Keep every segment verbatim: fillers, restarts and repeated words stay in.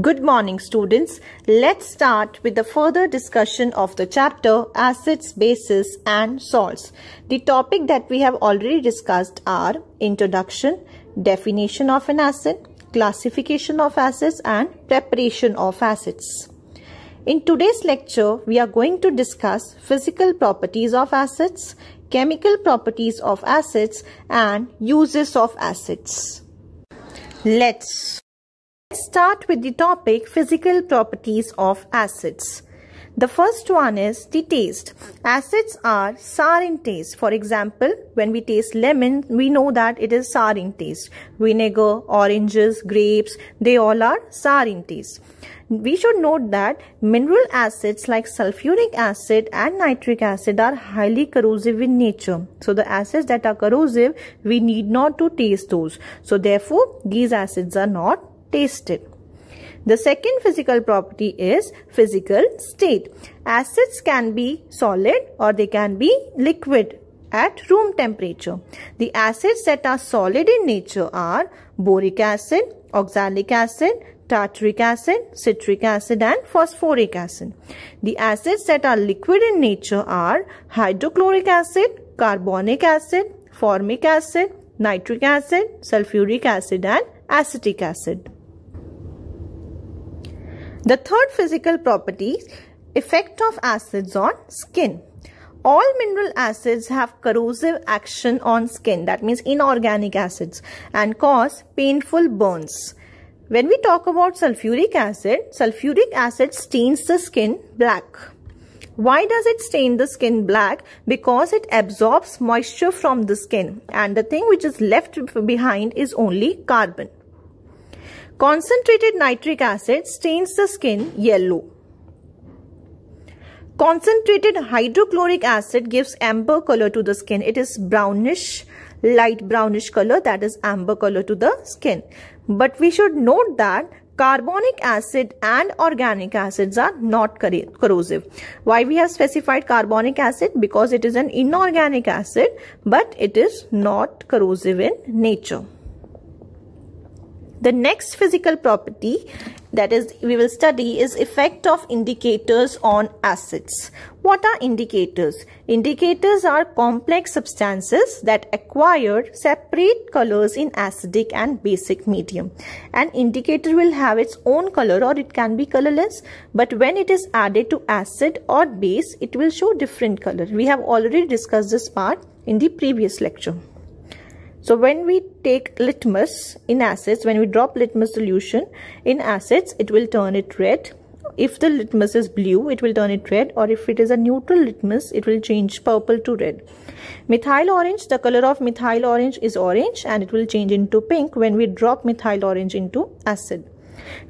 Good morning, students. Let's start with the further discussion of the chapter Acids, Bases and Salts. The topic that we have already discussed are introduction, definition of an acid, classification of acids and preparation of acids. In today's lecture, we are going to discuss physical properties of acids, chemical properties of acids and uses of acids. Let's start with the topic physical properties of acids. The first one is the taste. Acids are sour in taste. For example, when we taste lemon, we know that it is sour in taste. Vinegar, oranges, grapes, they all are sour in taste. We should note that mineral acids like sulfuric acid and nitric acid are highly corrosive in nature. So the acids that are corrosive, we need not to taste those. So therefore, these acids are not tasted. The second physical property is physical state. Acids can be solid or they can be liquid at room temperature. The acids that are solid in nature are boric acid, oxalic acid, tartaric acid, citric acid and phosphoric acid. The acids that are liquid in nature are hydrochloric acid, carbonic acid, formic acid, nitric acid, sulfuric acid and acetic acid. The third physical property, effect of acids on skin. All mineral acids have corrosive action on skin, that means inorganic acids, and cause painful burns. When we talk about sulfuric acid, sulfuric acid stains the skin black. Why does it stain the skin black? Because it absorbs moisture from the skin and the thing which is left behind is only carbon. Concentrated nitric acid stains the skin yellow. Concentrated hydrochloric acid gives amber color to the skin. It is brownish, light brownish color, that is amber color to the skin. But we should note that carbonic acid and organic acids are not corrosive. Why we have specified carbonic acid? Because it is an inorganic acid, but it is not corrosive in nature. The next physical property that is we will study is effect of indicators on acids. What are indicators? Indicators are complex substances that acquire separate colors in acidic and basic medium. An indicator will have its own color or it can be colorless, but when it is added to acid or base, it will show different color. We have already discussed this part in the previous lecture. So when we take litmus in acids, when we drop litmus solution in acids, it will turn it red. If the litmus is blue, it will turn it red, or if it is a neutral litmus, it will change purple to red. Methyl orange, the color of methyl orange is orange and it will change into pink when we drop methyl orange into acid.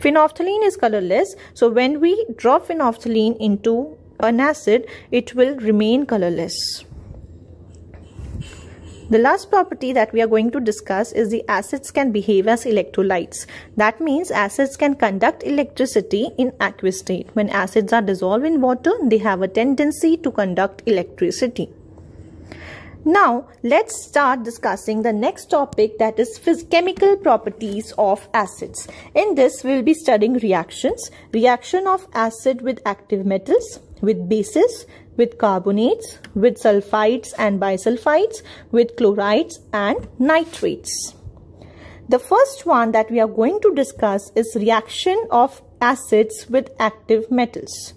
Phenolphthalein is colorless, so when we drop phenolphthalein into an acid, it will remain colorless. The last property that we are going to discuss is the acids can behave as electrolytes. That means acids can conduct electricity in aqueous state. When acids are dissolved in water, they have a tendency to conduct electricity. Now, let's start discussing the next topic, that is chemical properties of acids. In this, we will be studying reactions. Reaction of acid with active metals, with bases, with carbonates, with sulfides and bisulfides, with chlorides and nitrates. The first one that we are going to discuss is reaction of acids with active metals.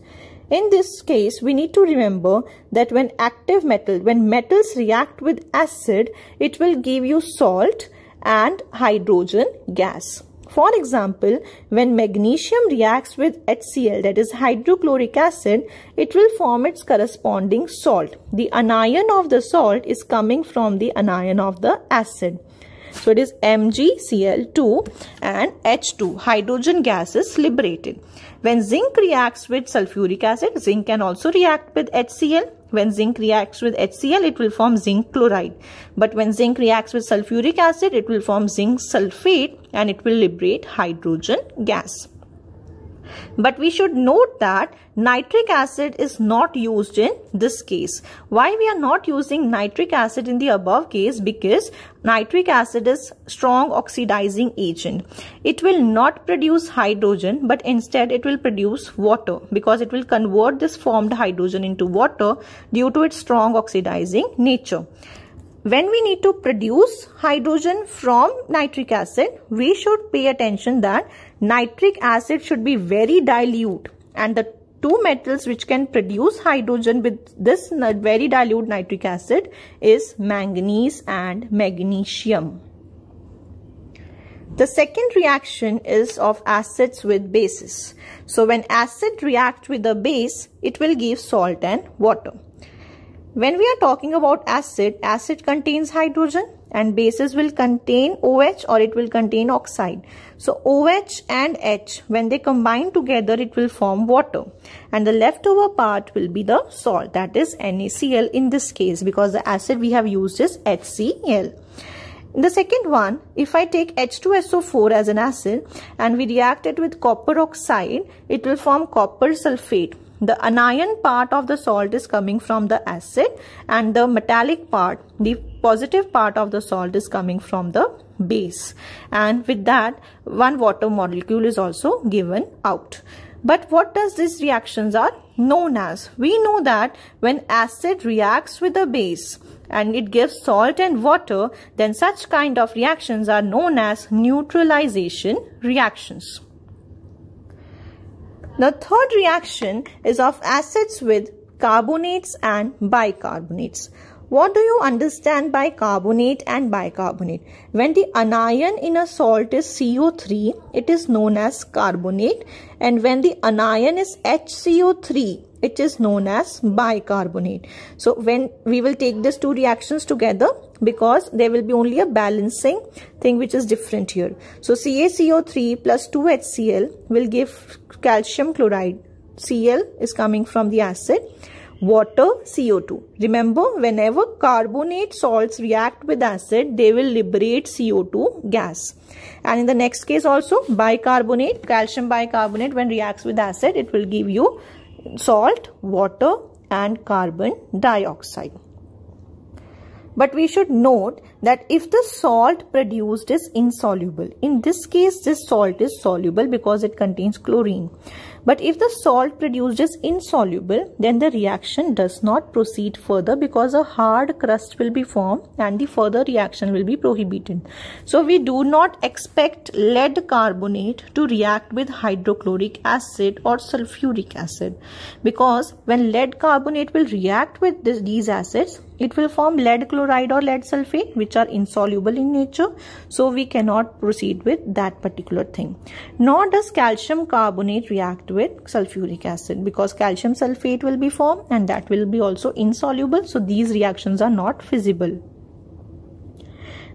In this case, we need to remember that when active metal, when metals react with acid, it will give you salt and hydrogen gas. For example, when magnesium reacts with HCl, that is hydrochloric acid, it will form its corresponding salt. The anion of the salt is coming from the anion of the acid. So it is M G C l two and H two, hydrogen gas is liberated. When zinc reacts with sulfuric acid, zinc can also react with HCl. When zinc reacts with HCl, it will form zinc chloride. But when zinc reacts with sulfuric acid, it will form zinc sulfate and it will liberate hydrogen gas. But we should note that nitric acid is not used in this case. Why we are not using nitric acid in the above case? Because nitric acid is strong oxidizing agent. It will not produce hydrogen, but instead it will produce water, because it will convert this formed hydrogen into water due to its strong oxidizing nature. When we need to produce hydrogen from nitric acid, we should pay attention that nitric acid should be very dilute, and the two metals which can produce hydrogen with this very dilute nitric acid is manganese and magnesium. The second reaction is of acids with bases. So when acid reacts with the base, it will give salt and water. When we are talking about acid, acid contains hydrogen and bases will contain O H or it will contain oxide. So O H and H, when they combine together, it will form water. And the leftover part will be the salt, that is NaCl in this case, because the acid we have used is HCl. In the second one, if I take H two S O four as an acid and we react it with copper oxide, it will form copper sulfate. The anion part of the salt is coming from the acid, and the metallic part, the positive part of the salt, is coming from the base. And with that, one water molecule is also given out. But what does these reactions are known as? We know that when acid reacts with the base and it gives salt and water, then such kind of reactions are known as neutralization reactions. The third reaction is of acids with carbonates and bicarbonates. What do you understand by carbonate and bicarbonate? When the anion in a salt is C O three, it is known as carbonate, and when the anion is H C O three, it is known as bicarbonate. So when we will take these two reactions together, because there will be only a balancing thing which is different here. So C a C O three plus two H C l will give calcium chloride. Cl is coming from the acid. Water, C O two. Remember, whenever carbonate salts react with acid, they will liberate C O two gas. And in the next case also, bicarbonate, calcium bicarbonate, when reacts with acid, it will give you salt, water and carbon dioxide. But we should note that if the salt produced is insoluble, in this case this salt is soluble because it contains chlorine. But if the salt produced is insoluble, then the reaction does not proceed further because a hard crust will be formed and the further reaction will be prohibited. So we do not expect lead carbonate to react with hydrochloric acid or sulfuric acid, because when lead carbonate will react with this, these acids, it will form lead chloride or lead sulfate, which are insoluble in nature. So we cannot proceed with that particular thing. Nor does calcium carbonate react with sulfuric acid, because calcium sulfate will be formed and that will be also insoluble. So these reactions are not feasible.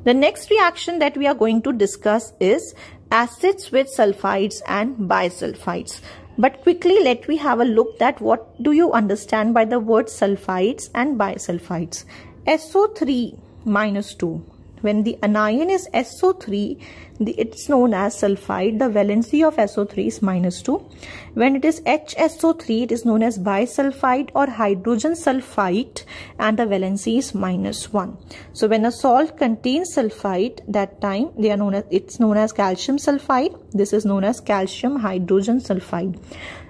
The next reaction that we are going to discuss is acids with sulfides and bisulfides. But quickly let me have a look that what do you understand by the word sulfides and bisulfides. S O three minus two. When the anion is S O three, the, it's known as sulfide. The valency of S O three is minus two. When it is H S O three, it is known as bisulfide or hydrogen sulfite, and the valency is minus one. So when a salt contains sulfide, that time they are known as, it's known as calcium sulfide. This is known as calcium hydrogen sulfide.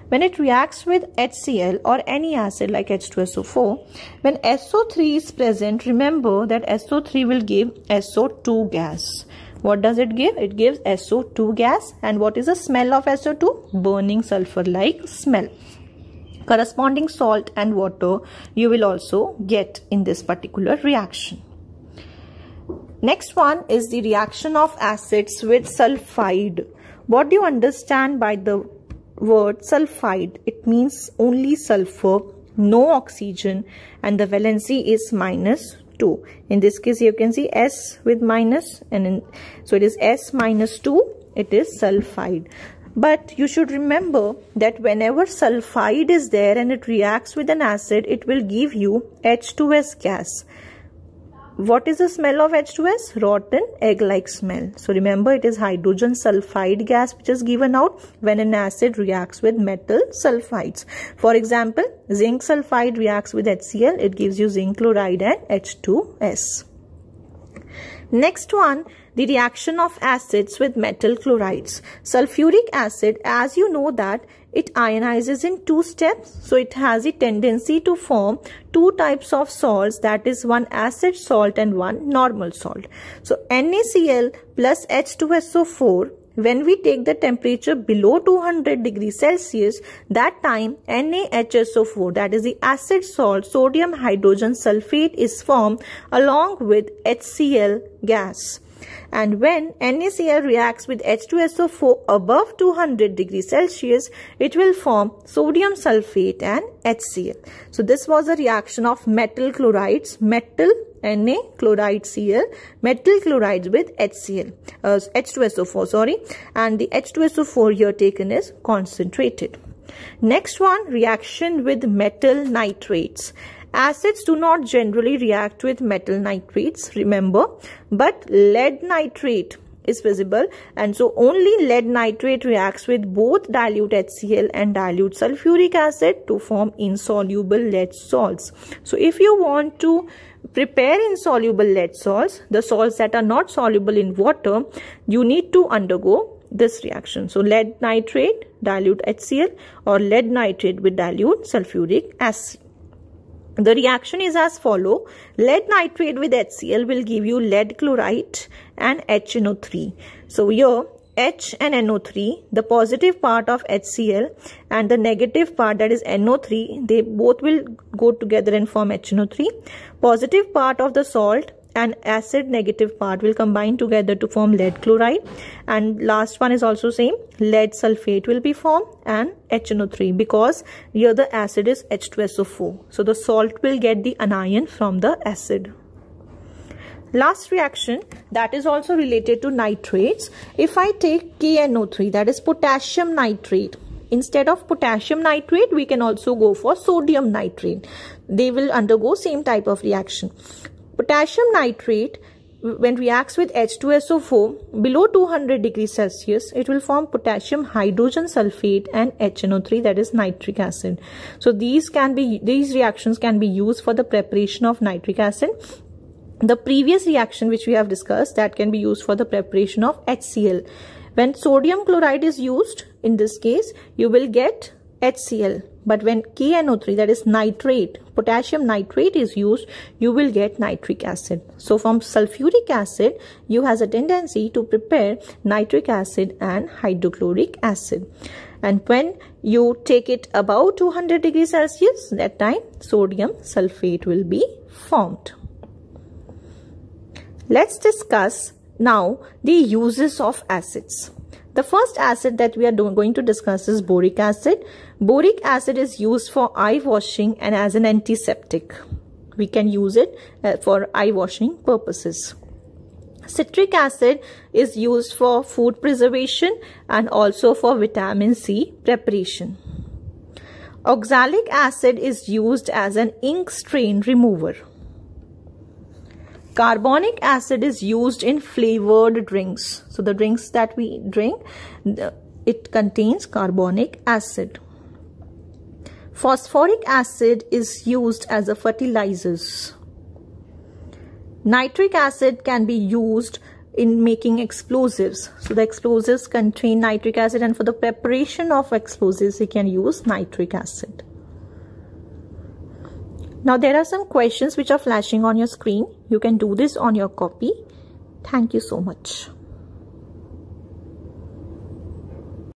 When it reacts with HCl or any acid like H two S O four, when S O three is present, remember that S O three will give S O two gas. What does it give? It gives S O two gas. And what is the smell of S O two? Burning sulfur-like smell. Corresponding salt and water you will also get in this particular reaction. Next one is the reaction of acids with sulfide. What do you understand by the word sulfide? It means only sulfur, no oxygen, and the valency is minus two. In this case you can see S with minus, and in, so it is S minus two, it is sulfide. But you should remember that whenever sulfide is there and it reacts with an acid, it will give you H two S gas. What is the smell of H two S? Rotten egg-like smell. So remember, it is hydrogen sulfide gas which is given out when an acid reacts with metal sulfides. For example, zinc sulfide reacts with HCl. It gives you zinc chloride and H two S. Next one, the reaction of acids with metal chlorides. Sulfuric acid, as you know that it ionizes in two steps. So it has a tendency to form two types of salts, that is one acid salt and one normal salt. So NaCl plus H two S O four, when we take the temperature below two hundred degrees Celsius, that time NaHSO four, that is the acid salt, sodium hydrogen sulfate, is formed along with HCl gas. And when NaCl reacts with H two S O four above two hundred degrees Celsius, it will form sodium sulfate and HCl. So this was a reaction of metal chlorides, metal Na chloride Cl, metal chlorides with HCl, uh, H two S O four, sorry, and the H two S O four here taken is concentrated. Next one, reaction with metal nitrates. Acids do not generally react with metal nitrates, remember, but lead nitrate is visible, and so only lead nitrate reacts with both dilute HCl and dilute sulfuric acid to form insoluble lead salts. So if you want to prepare insoluble lead salts, the salts that are not soluble in water, you need to undergo this reaction. So lead nitrate, dilute HCl, or lead nitrate with dilute sulfuric acid. The reaction is as follows. Lead nitrate with HCl will give you lead chloride and H N O three. So here H and N O three, the positive part of HCl and the negative part, that is N O three, they both will go together and form H N O three. Positive part of the salt and acid negative part will combine together to form lead chloride, and last one is also same, lead sulfate will be formed and H N O three, because here the acid is H two S O four. So the salt will get the anion from the acid. Last reaction that is also related to nitrates, if I take K N O three, that is potassium nitrate, instead of potassium nitrate we can also go for sodium nitrate. They will undergo same type of reaction. Potassium nitrate, when reacts with H two S O four below two hundred degrees Celsius, it will form potassium hydrogen sulfate and H N O three, that is nitric acid. So these can be, these reactions can be used for the preparation of nitric acid. The previous reaction which we have discussed, that can be used for the preparation of HCl. When sodium chloride is used, in this case you will get HCl. But when K N O three, that is nitrate, potassium nitrate is used, you will get nitric acid. So from sulfuric acid, you has a tendency to prepare nitric acid and hydrochloric acid. And when you take it above two hundred degrees Celsius, that time sodium sulfate will be formed. Let's discuss now the uses of acids. The first acid that we are going to discuss is boric acid. Boric acid is used for eye washing and as an antiseptic. We can use it for eye washing purposes. Citric acid is used for food preservation and also for vitamin C preparation. Oxalic acid is used as an ink stain remover. Carbonic acid is used in flavored drinks. So the drinks that we drink, it contains carbonic acid. Phosphoric acid is used as a fertilizers. Nitric acid can be used in making explosives. So the explosives contain nitric acid, and for the preparation of explosives, we can use nitric acid. Now there are some questions which are flashing on your screen. You can do this on your copy. Thank you so much.